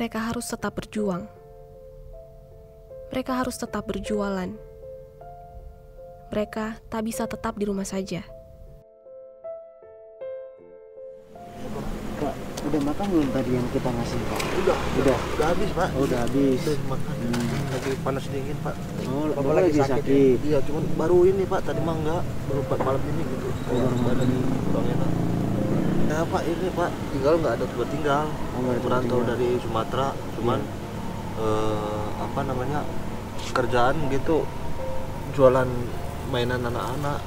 mereka harus tetap berjuang. Mereka harus tetap berjualan. Mereka tak bisa tetap di rumah saja. Pak, udah makan belum tadi yang kita ngasih, Pak? Udah habis, Pak. Udah habis. Lagi panas dingin, Pak. Oh, Bapak lagi sakit. Iya, cuman baru ini, Pak. Tadi mah enggak, baru malam ini gitu. Saya harus ada di Bang Enak. Ya, Pak, ini, Pak. Tinggal nggak ada tempat tinggal. Merantau dari Sumatera, cuman kerjaan gitu, jualan mainan anak-anak.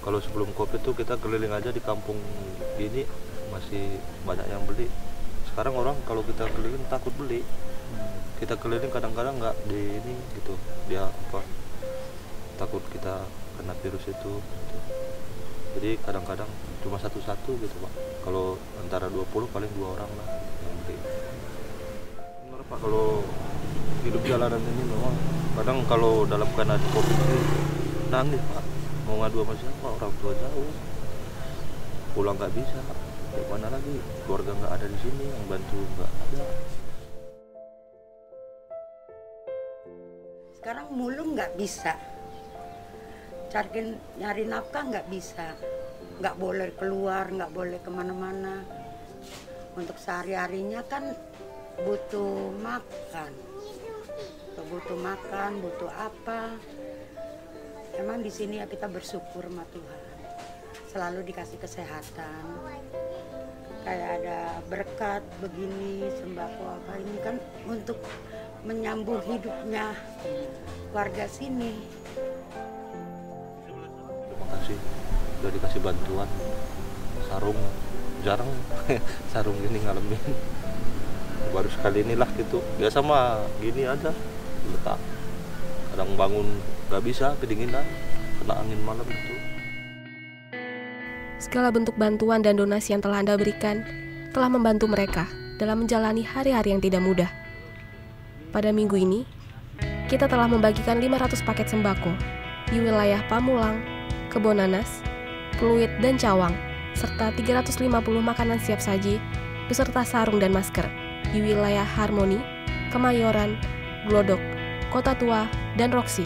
Kalau sebelum Covid tuh kita keliling aja di kampung gini masih banyak yang beli. Sekarang orang kalau kita keliling takut beli. Kita keliling kadang-kadang nggak di ini gitu, dia apa, takut kita kena virus itu gitu. Jadi kadang-kadang cuma satu-satu gitu, Pak. Kalau antara 20 paling 2 orang lah yang beli. Benar, Pak, kalau hidup jalanan ini memang kadang kalau dalam keadaan Covid nangis, Pak. Mau ngadu sama siapa, orang tua jauh, pulang nggak bisa, kayak mana lagi, keluarga nggak ada di sini, yang bantu nggak ada. Sekarang mulung nggak bisa, nyari nafkah nggak bisa, nggak boleh keluar, nggak boleh kemana-mana. Untuk sehari-harinya kan butuh makan. Butuh makan, butuh apa. Emang di sini ya kita bersyukur sama Tuhan. Selalu dikasih kesehatan. Kayak ada berkat begini, sembako apa ini kan untuk menyambung hidupnya warga sini. Terima kasih sudah dikasih bantuan. Sarung jarang sarung ini ngalamin. Baru sekali inilah gitu. Biasa mah gini aja. Letak. Kadang bangun nggak bisa, kedinginan, kena angin malam itu. Segala bentuk bantuan dan donasi yang telah Anda berikan telah membantu mereka dalam menjalani hari-hari yang tidak mudah. Pada minggu ini, kita telah membagikan 500 paket sembako di wilayah Pamulang, Kebon Nanas, Pluit, dan Cawang, serta 350 makanan siap saji beserta sarung dan masker di wilayah Harmoni, Kemayoran, Glodok, Kota Tua, dan Roksi.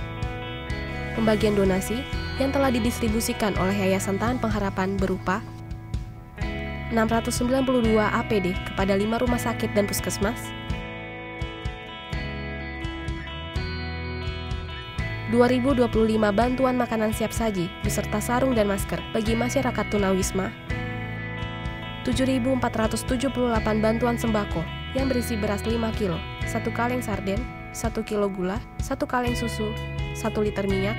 Pembagian donasi yang telah didistribusikan oleh Yayasan Tangan Pengharapan berupa 692 APD kepada 5 rumah sakit dan puskesmas, 2025 bantuan makanan siap saji beserta sarung dan masker bagi masyarakat tunawisma, 7.478 bantuan sembako yang berisi beras 5 kilo, 1 kaleng sarden, 1 kilo gula, 1 kaleng susu, 1 liter minyak,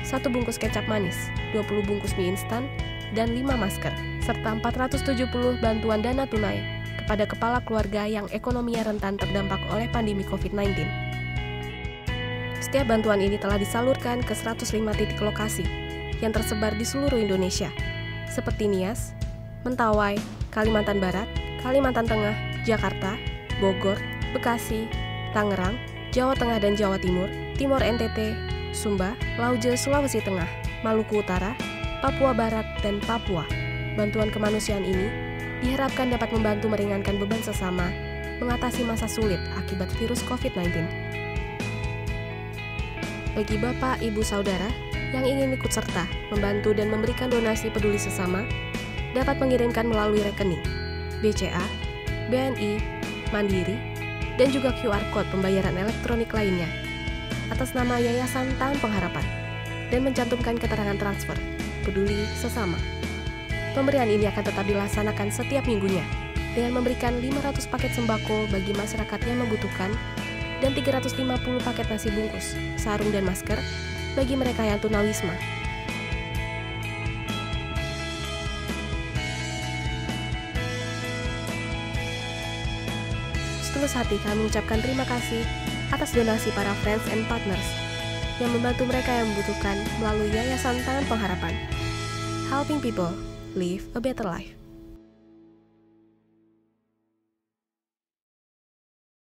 1 bungkus kecap manis, 20 bungkus mie instan, dan 5 masker, serta 470 bantuan dana tunai kepada kepala keluarga yang ekonominya rentan terdampak oleh pandemi COVID-19. Setiap bantuan ini telah disalurkan ke 105 titik lokasi yang tersebar di seluruh Indonesia, seperti Nias, Mentawai, Kalimantan Barat, Kalimantan Tengah, Jakarta, Bogor, Bekasi, Tangerang, Jawa Tengah dan Jawa Timur, Timor NTT, Sumba, Lauje, Sulawesi Tengah, Maluku Utara, Papua Barat, dan Papua. Bantuan kemanusiaan ini diharapkan dapat membantu meringankan beban sesama, mengatasi masa sulit akibat virus COVID-19. Bagi Bapak, Ibu, Saudara yang ingin ikut serta membantu dan memberikan donasi peduli sesama, dapat mengirimkan melalui rekening BCA, BNI, Mandiri, dan juga QR Code pembayaran elektronik lainnya atas nama Yayasan Tangan Pengharapan dan mencantumkan keterangan transfer, peduli sesama. Pemberian ini akan tetap dilaksanakan setiap minggunya dengan memberikan 500 paket sembako bagi masyarakat yang membutuhkan dan 350 paket nasi bungkus, sarung dan masker bagi mereka yang tunawisma. Setulus hati kami mengucapkan terima kasih atas donasi para friends and partners yang membantu mereka yang membutuhkan melalui Yayasan Tangan Pengharapan. Helping people live a better life.